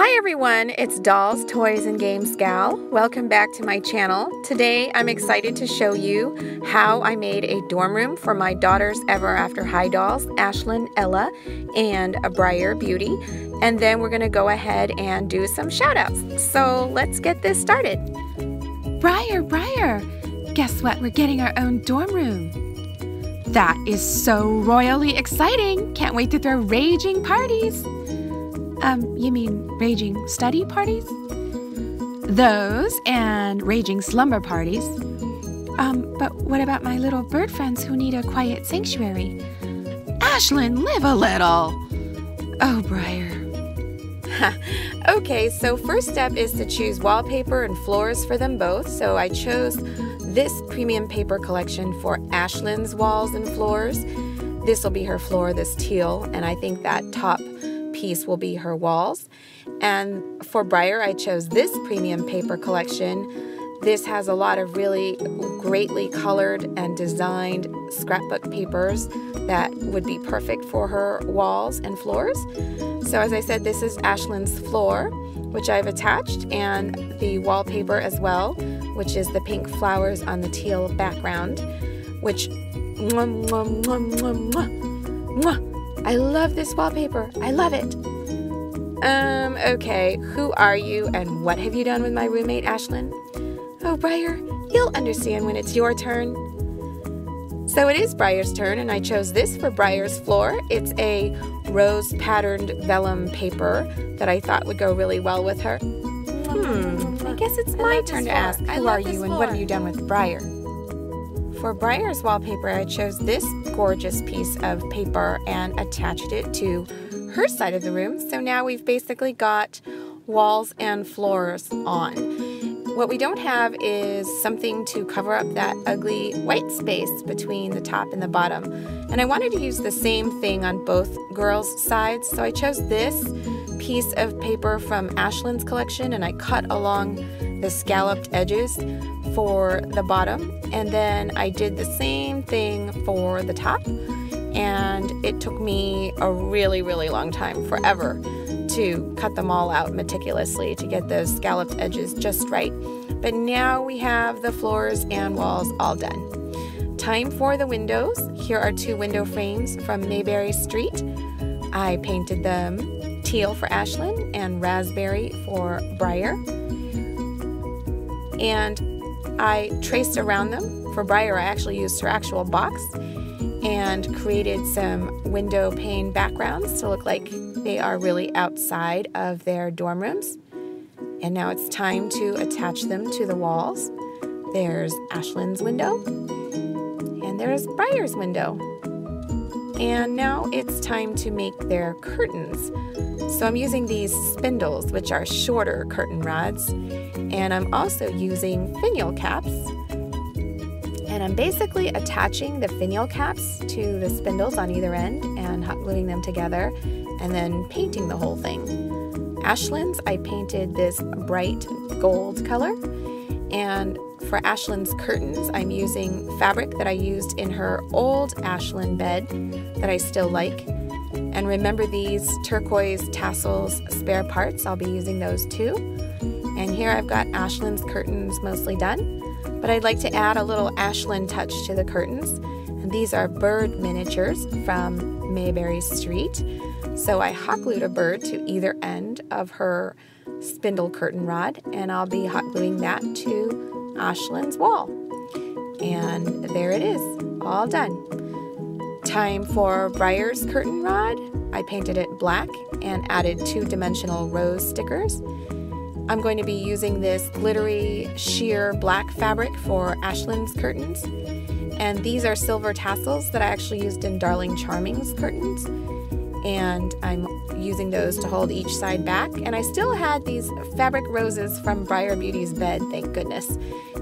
Hi everyone, it's Dolls, Toys, and Games Gal. Welcome back to my channel. Today I'm excited to show you how I made a dorm room for my daughter's Ever After High dolls, Ashlynn Ella and Briar Beauty. And then we're going to go ahead and do some shout outs. So let's get this started. Briar, guess what? We're getting our own dorm room. That is so royally exciting. Can't wait to throw raging parties. You mean raging study parties? Those and raging slumber parties. But what about my little bird friends who need a quiet sanctuary? Ashlynn, live a little! Oh, Briar. Okay, so first step is to choose wallpaper and floors for them both. So I chose this premium paper collection for Ashlynn's walls and floors. This will be her floor, this teal, and I think that top piece will be her walls. And for Briar, I chose this premium paper collection. This has a lot of really greatly colored and designed scrapbook papers that would be perfect for her walls and floors. So as I said, this is Ashlynn's floor, which I've attached, and the wallpaper as well, which is the pink flowers on the teal background, which I love this wallpaper. I love it. Okay, who are you and what have you done with my roommate, Ashlynn? Oh, Briar, you'll understand when it's your turn. So it is Briar's turn, and I chose this for Briar's floor. It's a rose-patterned vellum paper that I thought would go really well with her. I guess it's my turn to ask, who are you and what have you done with Briar? For Briar's wallpaper, I chose this gorgeous piece of paper and attached it to her side of the room. So now we've basically got walls and floors on. What we don't have is something to cover up that ugly white space between the top and the bottom. And I wanted to use the same thing on both girls' sides, so I chose this piece of paper from Ashlynn's collection, and I cut along the scalloped edges for the bottom, and then I did the same thing for the top, and it took me a really long time, forever, to cut them all out meticulously to get those scalloped edges just right. But now we have the floors and walls all done. Time for the windows. Here are two window frames from Mayberry Street. I painted them teal for Ashlynn and raspberry for Briar. And I traced around them. For Briar, I actually used her actual box and created some window pane backgrounds to look like they are really outside of their dorm rooms. And now it's time to attach them to the walls. There's Ashlynn's window, and there's Briar's window. And now it's time to make their curtains. So I'm using these spindles, which are shorter curtain rods, and I'm also using finial caps. And I'm basically attaching the finial caps to the spindles on either end and hot gluing them together and then painting the whole thing. Ashlynn's, I painted this bright gold color, and for Ashlynn's curtains, I'm using fabric that I used in her old Ashlynn bed that I still like. And remember these turquoise tassels, spare parts, I'll be using those too. And here I've got Ashlynn's curtains mostly done, but I'd like to add a little Ashlynn touch to the curtains. And these are bird miniatures from Mayberry Street. So I hot glued a bird to either end of her spindle curtain rod, and I'll be hot gluing that to Ashlynn's wall. And there it is, all done. Time for Briar's curtain rod. I painted it black and added two-dimensional rose stickers. I'm going to be using this glittery sheer black fabric for Ashlynn's curtains. And these are silver tassels that I actually used in Darling Charming's curtains. And I'm using those to hold each side back. And I still had these fabric roses from Briar Beauty's bed, thank goodness.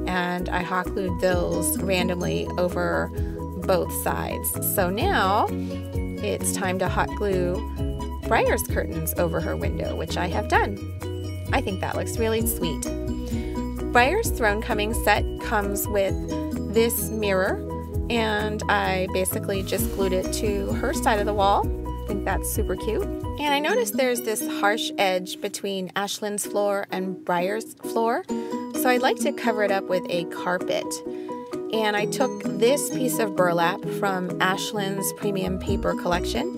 And I hot glued those randomly over both sides. So now it's time to hot glue Briar's curtains over her window, which I have done. I think that looks really sweet. Briar's Thronecoming set comes with this mirror, and I basically just glued it to her side of the wall think that's super cute. And I noticed there's this harsh edge between Ashlynn's floor and Briar's floor, so I'd like to cover it up with a carpet. And I took this piece of burlap from Ashlynn's premium paper collection,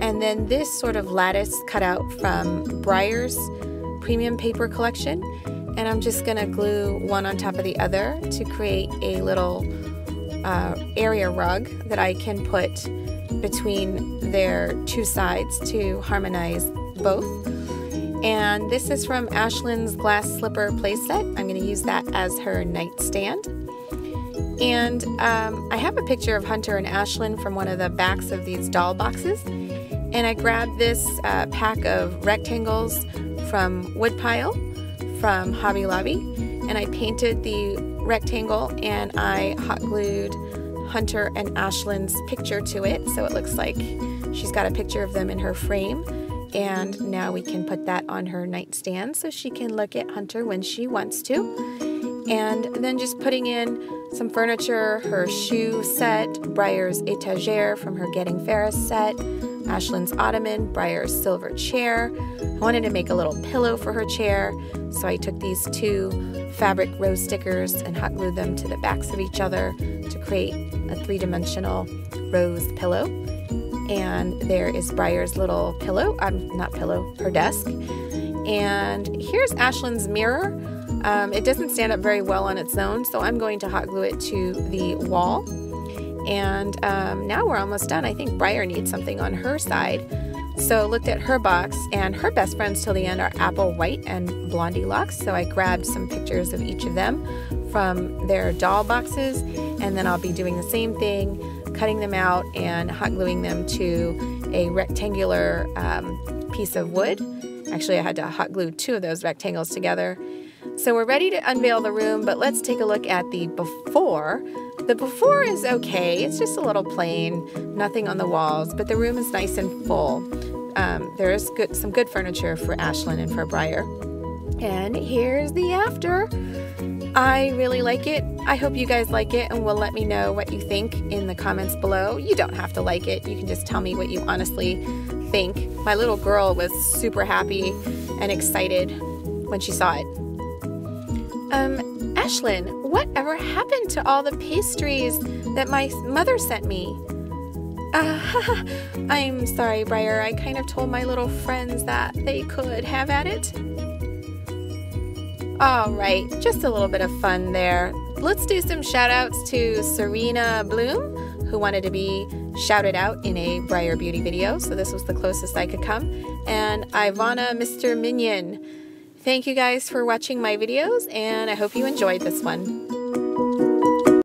and then this sort of lattice cutout from Briar's premium paper collection, and I'm just gonna glue one on top of the other to create a little area rug that I can put between their two sides to harmonize both. And this is from Ashlynn's glass slipper playset. I'm going to use that as her nightstand. And I have a picture of Hunter and Ashlynn from one of the backs of these doll boxes. And I grabbed this pack of rectangles from Woodpile from Hobby Lobby. And I painted the rectangle and I hot glued Hunter and Ashlynn's picture to it, so it looks like she's got a picture of them in her frame. And now we can put that on her nightstand so she can look at Hunter when she wants to. And then just putting in some furniture, her shoe set, Briar's étagère from her Getting Fairest set, Ashlynn's ottoman, Briar's silver chair. I wanted to make a little pillow for her chair, so I took these two fabric rose stickers and hot glued them to the backs of each other to create a three-dimensional rose pillow. And there is Briar's little pillow, her desk. And here's Ashlynn's mirror. It doesn't stand up very well on its own, so I'm going to hot glue it to the wall. And now we're almost done. I think Briar needs something on her side. So looked at her box, and her best friends till the end are Apple White and Blondie Locks. So I grabbed some pictures of each of them from their doll boxes, and then I'll be doing the same thing, cutting them out and hot gluing them to a rectangular piece of wood. Actually, I had to hot glue two of those rectangles together. So we're ready to unveil the room, but let's take a look at the before. The before is okay, it's just a little plain, nothing on the walls, but the room is nice and full. There is some good furniture for Ashlynn and for Briar. And here's the after. I really like it. I hope you guys like it and will let me know what you think in the comments below. You don't have to like it, you can just tell me what you honestly think. My little girl was super happy and excited when she saw it. Ashlynn, whatever happened to all the pastries that my mother sent me? I'm sorry, Briar. I kind of told my little friends that they could have at it. All right, just a little bit of fun there. Let's do some shout outs to Serena Bloom, who wanted to be shouted out in a Briar Beauty video. So this was the closest I could come. And Ivana Mr. Minion. Thank you guys for watching my videos, and I hope you enjoyed this one.